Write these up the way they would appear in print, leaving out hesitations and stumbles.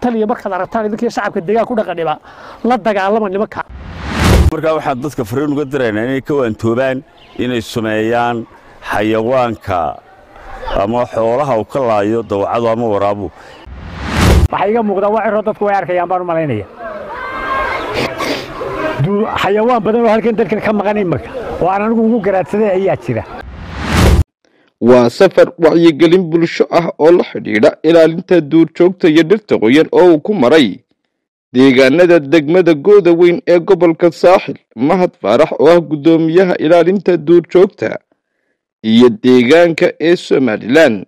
تلي مركز عربتان إذا كيس عاب كده ياكون غنيمة لا تدق على من المكان. مركب واحد ضد كفرين وقدر يعني كون توبان إن السمايان حيوان كا أما حورها وكلها يضو عظمه ورابو. حقيقة مقدوع الرضا كويار كيان بارو مالينية. دو حيوان بدلوا هالكين تلك كم غنيمة وأنا نقول قرأت سدي أياتنا. وسفر وعيقلين بلشاء أول حديدة إلى لنتا دور شوكتا يدلتا غير أو كمري ديغانا دا دقمدا قودة وين اي قبل كالساحل مهد فرح واه قدوميها إلى لنتا دور شوكتا إياد ديغان كا اي سوماليلان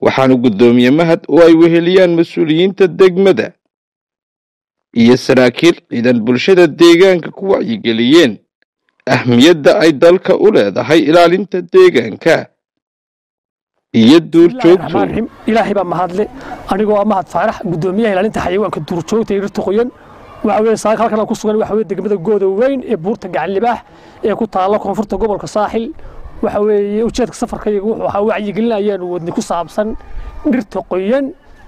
وحانو قدوميا مهد واي وهليان مسؤوليين تا دقمدا إياد سراكيل إذن بلشاء ديغان كا كو عيقليين ahmiyadda ay dalka u leedahay ilaalinta deegaanka iyo duur joogto ilaahay ba mahadle anigoo ama had faarax gudoomiyaha ilaalinta xayawaanka duur joogta iyo toqoyan waxa weey saak halkan ku sugan waxa weey degmada gooda weyn ee buurta Gacanlibaax ee ku taala koonfurta gobolka Saaxil waxa weey ujeedka safarkaygu waxa wacyi gelinayaan wadni ku saabsan dhirta qoyan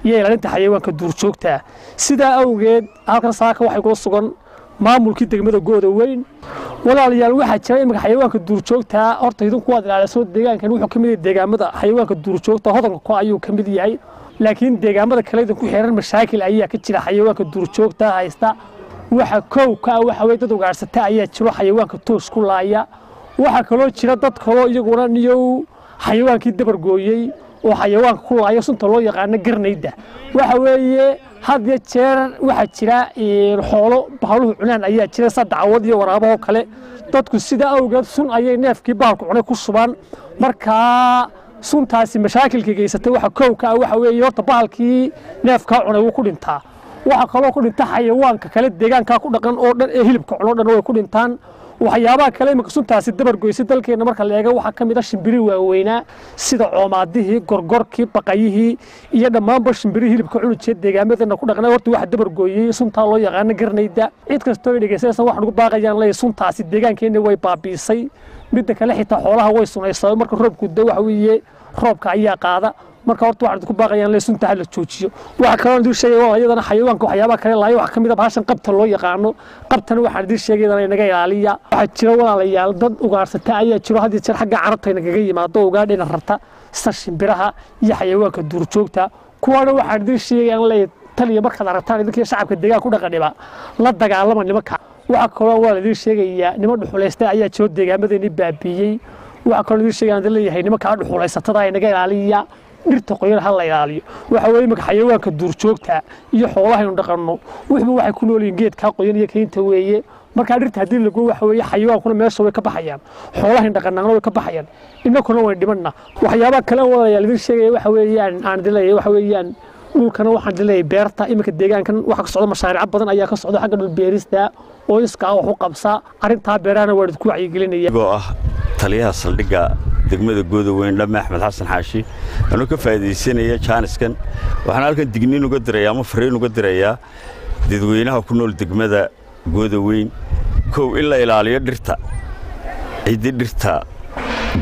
iyo ilaalinta xayawaanka duur joogta sida awgeed halkan saaka waxay ku sugan maamulka degmada gooda weyn walaalayaal waxa jiray imka xayawaanka duurjoogta horta idinku waad ilaaliso deegaankan wuxuu kamid yahay deegaamada xayawaanka duurjoogta hodanka ayuu kamid yahay laakiin deegaamada kale idinku xeeran mashaakil ayaa ka jira xayawaanka duurjoogta haysta waxa kowka waxa way dad ugaarsata ayaa jiro xayawaanka toos ku laaya waxa kale jira dad kale iyaguna niyo xayawaankii dabargooyay oo xayawaanka ku laaya sunta loo yaqaan garnayda waxa weeye had iyo jeer waxa jira in xoolo baaluhu cunaan ayaa jira sadacawad iyo waraabaha kale dadku sida awgeed sun ayay neefkii baalku cunay ku subaan marka suntaasi mashaakilka geysatay waxa kowka waxa weey horta baalkii neefka cunay uu ku dhintaa waxa kale ku dhinta xayawaanka kale deegaanka ku dhaqan oo dhan ee hilibka cuno dhan way ku dhintaan waxyaabaha kale marka suntaasi dabar goysay dalkeena marka leega waxa kamid ah shimbiri waaweynaa sida coomaadihii gorgorkii baqayihii iyo dhamaanba shimbiri hilibka culujee deegaamadana ku dhaqnaa horta waxa dabar gooyay sunta loo yaqaan garnayda cid kasto ay dhageysanaysa waxaan ugu baaqayaan leey suntaasi deegaankeena way baabiisay mid kale xitaa xoolaha way sunaysay marka roobku da wax weeye roobka ayaa qaada marka horta waxaan ku baaqayaan leey sunta hal joojiyo waxa kale oo sheegay ayadana xayawaanka waxyaabo kale laayo wax kamid ah baashan qabta loo yaqaano qabtana waxaan idin sheegayna inaga ilaaliya waxa jira walaalayaal dad ugaarsata ayaa jiro hadii jir xagga carabta inaga yimaado ugaadhina rarta sida shimbiraha iyo xayawaanka duurjoogta kuwana waxaan idin sheegayna leey taliya marka arabtaan idinka shacabka deegaanka ku dhaqanayba la dagaalama nimanka waxa kale oo walaalayaal sheegaya nimo dhuxuleystay ayaa jiro deegaamadeeni baabiyay waxa kale oo idin sheegayna leeyahay nimanka dhuxuleysatada inaga ilaaliya dhirta qoyar hal la ilaaliyo waxa weey imka xayawaanka duurjoogta iyo xoolaha inuu dhaqanno wixii waxay ku nool yihiin geedka qoyan iyo keenta weeye marka dhirta hadii lagu waxa weey xayawaankuna meesha way ka baxayaan xoolaha inuu dhaqanno way ka baxayaan inakuna way dhimanna waxyaabaha kale oo walaalayaal idin sheegay waxa weeyaan aan dilaayay waxa weeyaan dhulkana waxaan dilaayay beerta imka deegaankan waxa ka socdo mashaariic badan ayaa ka socdo xagga dhul beerista oo iska wax u qabsa arinta beerana waa idinku wacyigelinaya taliyaha saldhiga degmada gooda weyn dhama Axmed Xasan Xaashi anuu ka faa'iideysanaya jaaniskan waxaan halkan digniin uga dirayaa ama fariin uga dirayaa dadweynaha ku nool degmada gooda weyn koow in la ilaaliyo dhirta ciidii dhirta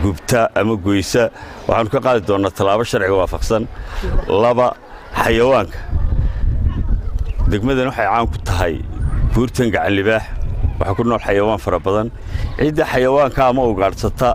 gubta ama goysa waxaan ka qaadi doonaa talaabo sharci waafaqsan laba xayawaanka degmadan waxay caan ku tahay buurtan Gacanlibaax waxa ku nool xayawaan fara badan ciidii xayawaanka ama ugaarsataa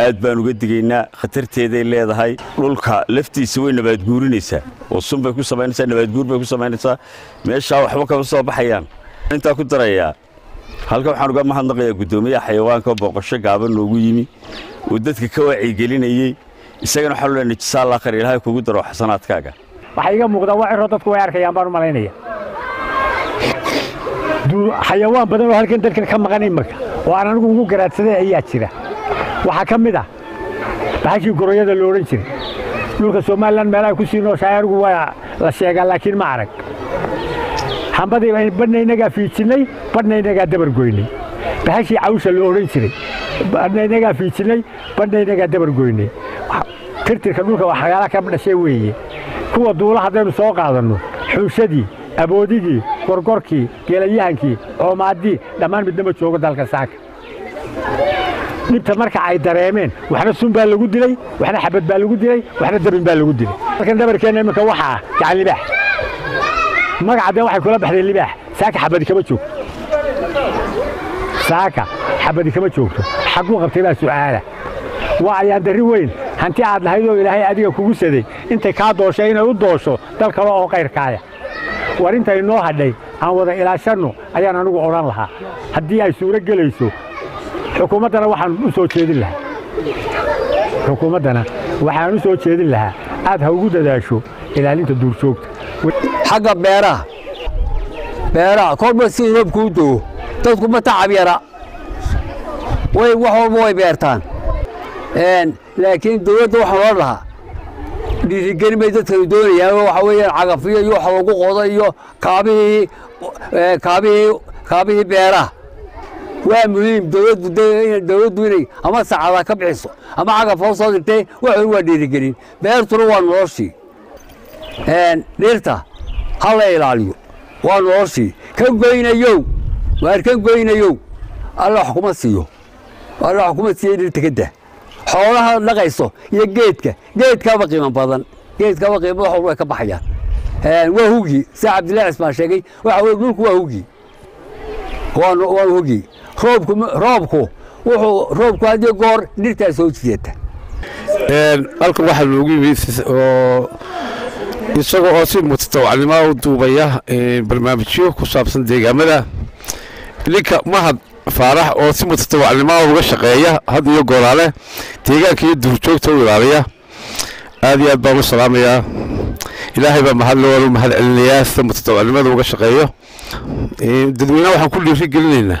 aad baan uga digayna khatarteeday leedahay dhulka laftiisa way nabaad guurinaysa oo sunbay ku sameynaysa nabaad guur bay ku sameynaysa meesha waxba ka soo baxayaan inta ku daraya halka waxaan uga mahadnaqayaa gudoomiyaha xayawaanka boqosho gaaban loogu yimi oo dadka ka wacyi gelinayay isagana waxa loo nijisaa la qari ilaahay kugu daro xasanaadkaaga waxa iga muuqda waa in dadku way arkayaan baan u maleynaya duu xayawaan badan halkan dadkan ka maqanay marka waan anigu ugu garaadsaday ayaa jira waxa kamida baaji gurayada loo oran jiray dhulka Soomaaliland meelaha ku siinoo shaayirku waa la sheegaa laakiin ma arag حمادي وين بدنا نجا في تلي بدنا نجا دبر جويني بحشي عوش الأورين تري بدنا نجا في تلي بدنا نجا دبر جويني ترتر كلوكا وحياة كم نسويه كوا دولة هذا مساق هذا إنه حوشدي أبوديجي كوركوركي كيليانكي أو مادي لما بدنا بتشوفه دالك ساك نبت مركع عيد دريمين وحنا سون بالوجود لي وحنا حبت بالوجود لي وحنا دبن بالوجود لي لكن دبر كأنه مكوحة كعلي بح مركع ده واحد كله بحر اللي بح ساك حبدي كم تشوف ساك حبدي كم تشوفه حقوق بتبقى سؤاله وعيان دري وين هنتي عاد لهيدو إلى هاي أديك كوجس دي أنت كادو شيء نودوشو تلك الله غير كايا وأنت النوع هذي أنا وده إلى شنو أيان أنا نقول أوران لها هدي أي سورة جلسو حكومتنا وحن نسوت شيء لها حكومتنا وحن نسوت شيء لها هذا وجود هذا شو إلى أنت دور شوك حاجة بيرة كل ما سيرب كودو تذكر متى عبيرة ويوحوا موي بيرتان لكن دولة وحنا لها دي الجنب يدخل دولة وحوي العقفية يوحوا قضية كابي بيرة ومهم دولة دولي أما سعادة كبعصو أما عقف وصل تي وحوي دي الجنين بيرترو ونورشي نيرتا هلا يلاليو ونورشي كم بين يو وكم بين يو الله حكومة سيو الله حكومة سيو تكده حولها لقيسه يجيتك جيتك بقي من بدن جيتك بقي من حول كبحيان وهوجي ساعة عبد الله اسمه شقي وحول لك وهوجي وهوجي رابكو وحو رابكو هذي قار نرتاح سويته ألقى واحد وجي يشتغل أصيل متطوع لما ودوبيا برنامجيه كوساب صندوق عمله لك ما حد فارح أوسي متطوع لما هو شقية هذا يقول عليه تيجا كي دروشوك تقول عليه هذه أبو السلام يا إلهي بمحل ولا محل النياس متطوع لما هو شقية ددوينا وحن كل شيء قلنا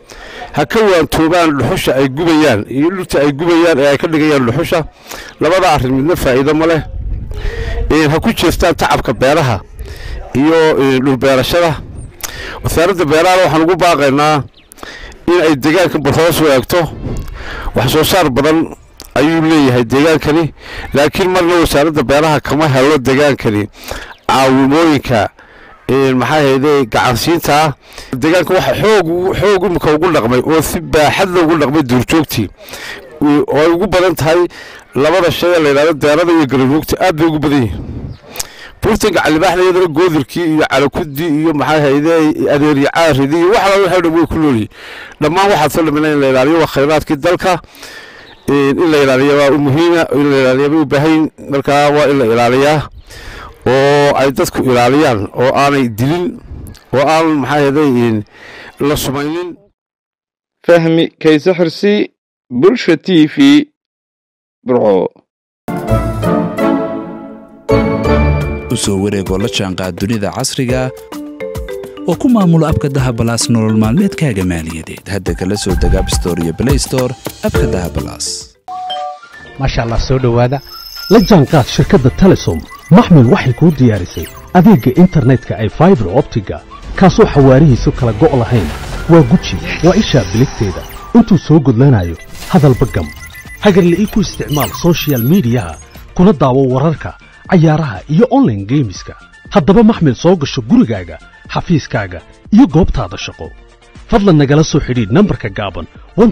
هكون توبان الحشة أي جوبيان يلتا أي جوبيان أي كل جيان الحشة لما بعرف من الفائدة ماله هكوش يستان تعب كبيرها يو لبيرة شبه وثالث بيرة وحنقول باقينا إن أي دجاج بالخاص ويكتو وحصار بدل أيوب لي هالدجاج كني لكن مرة وصارت بيرها كمان هلو الدجاج كني أو مويكا المحاية دي قعصيتها الدجاج كوا حوج مكوجول رقمي وثب حد يقول رقمي درجوكتي ويقول بدنت هاي لبعض الشيء اللي لبعض الدرجة يقربوكتي أدرجو بدي بورتك على البحر يدرك جودركي على كدي يوم حاجة إذا أدري عارضي واحد من حلو بيكلولي لما واحد صل من اللي لاري وخيرات كدلكه اللي لاري ومهينة اللي لاري وبهين دركه واللي لاريه وعيدتك لاريان وأنا دليل وأنا حاجة للصميين فهمي كيس حرسي برشة تي في برعو usoo wareegoo la jaanqaad dunida casriga oo ku maamulo abka daha balaas nolol maalmeedkaaga maaliyadeed hadda kala soo dega App Store iyo Play Store abka daha balaas masha Allah soo dhawaada la jaanqaad shirkadda Telesom maxmil waxay ku diyaarisay adeegga internetka ay fiber optiga kaasoo xawaarihiisu kala go' lahayn waa guji waa isha biligteeda intuu soo gudlanayo hadalba gam hagar la ku isticmaal social media kuna daawo wararka cayaaraha iyo online gameska haddaba maxmil soo gasho gurigaaga xafiiskaaga iyo goobtaada shaqo fadlan nagala soo xidhiid nambarka gaaban